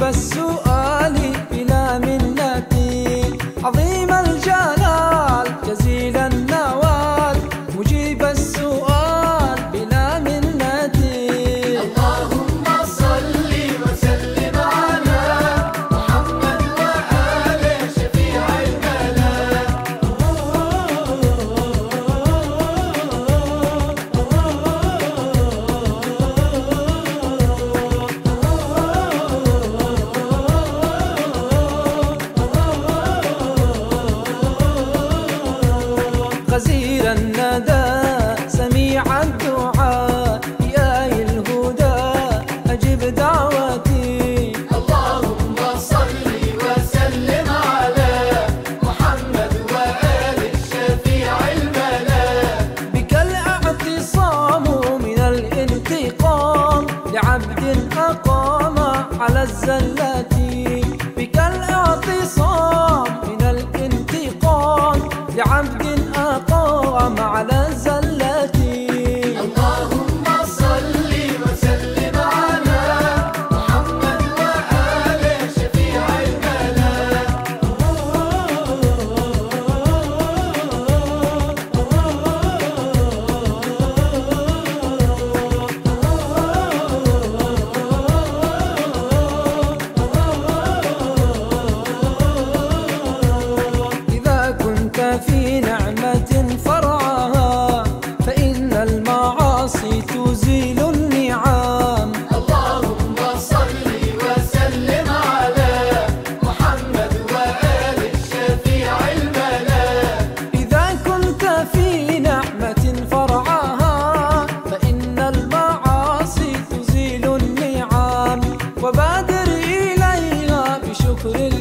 بس سؤالي إلى منتي عظيم الجلال جزيل النوال مجيب السؤال إلى منتي. اللهم صل وسلم على محمد وآله شفيع الكلام. غزير الندى سميع الدعاء يا أهل الهدى أجب دعوتي. اللهم صل وسلم على محمد وآله شفيع المنام. بك الاعتصام من الانتقام لعبد أقام على الزلات. بك الاعتصام من الانتقام لعبد أقام على زلتي. اللهم صل وسلم على محمد وآله شفيع الكلام. إذا كنت في نعمة فرعها فإن المعاصي تزيل النعم. اللهم صل وسلم على محمد وآله شفيع المنام. إذا كنت في نعمة فرعها فإن المعاصي تزيل النعم وبادر إليها بشكر